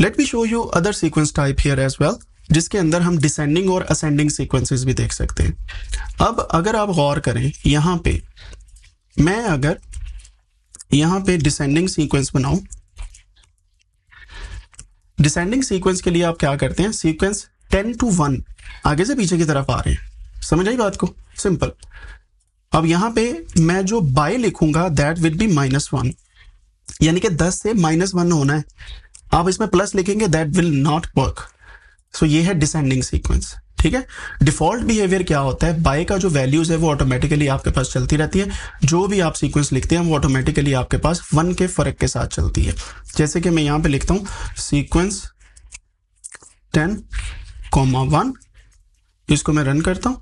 Late me show you other sequence type here as well, जिसके अंदर हम descending और असेंडिंग सीक्वेंसेस भी देख सकते हैं। अब अगर आप गौर करें, यहाँ पे मैं अगर यहाँ पे डिसेंडिंग सीक्वेंस बनाऊं, डिसेंडिंग सीक्वेंस के लिए आप क्या करते हैं, सीक्वेंस 10 to 1 आगे से पीछे की तरफ आ रहे हैं, समझ आई बात को, सिंपल। अब यहाँ पे मैं जो बाय लिखूंगा दैट विल बी -1, यानी कि 10 से -1 होना है। आप इसमें प्लस लिखेंगे that will not work. So ये है डिसेंडिंग सीक्वेंस, ठीक है। डिफॉल्ट बिहेवियर क्या होता है, बाय का जो वैल्यूज है वो ऑटोमेटिकली आपके पास चलती रहती है, जो भी आप सीक्वेंस लिखते हैं वो ऑटोमेटिकली आपके पास 1 के फर्क के साथ चलती है। जैसे कि मैं यहाँ पे लिखता हूँ सीक्वेंस 10, 1, इसको मैं रन करता हूँ,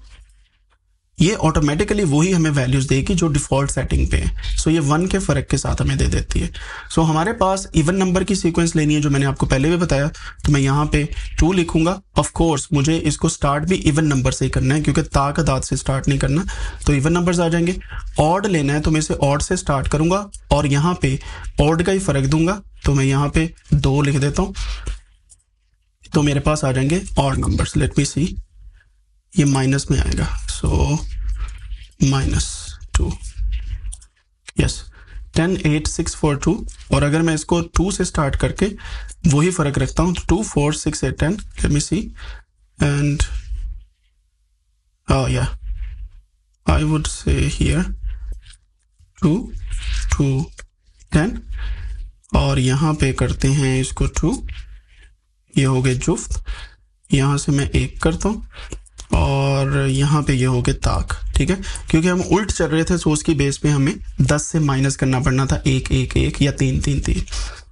ये ऑटोमेटिकली वही हमें वैल्यूज देगी जो डिफॉल्ट सेटिंग पे है। सो ये 1 के फर्क के साथ हमें दे देती है। सो हमारे पास इवन नंबर की सीक्वेंस लेनी है, जो मैंने आपको पहले भी बताया, तो मैं यहाँ पे 2 लिखूंगा। ऑफ कोर्स मुझे इसको स्टार्ट भी इवन नंबर से ही करना है, क्योंकि तादाद से स्टार्ट नहीं करना, तो इवन नंबर्स आ जाएंगे। ऑड लेना है तो मैं इसे ऑड से स्टार्ट करूंगा और यहाँ पे ऑड का ही फर्क दूंगा, तो मैं यहाँ पे 2 लिख देता हूँ, तो मेरे पास आ जाएंगे odd numbers. Let me see, ये माइनस में आएगा, सो -2, यस, 10, 8, 6, 4, 2। और अगर मैं इसको 2 से स्टार्ट करके वही फर्क रखता हूँ, 2, 4, 6, 8, 10, लेट मी सी, एंड या आई वुड से हियर 2, 2, 10, और यहाँ पे करते हैं इसको 2, ये हो गए जुफ्त, यहाँ से मैं 1 करता हूँ और यहाँ पे ये हो गए ताक, ठीक है। क्योंकि हम उल्ट चल रहे थे, सो उसकी बेस पे हमें 10 से माइनस करना पड़ना था, 1, 1, 1 या 3, 3, 3।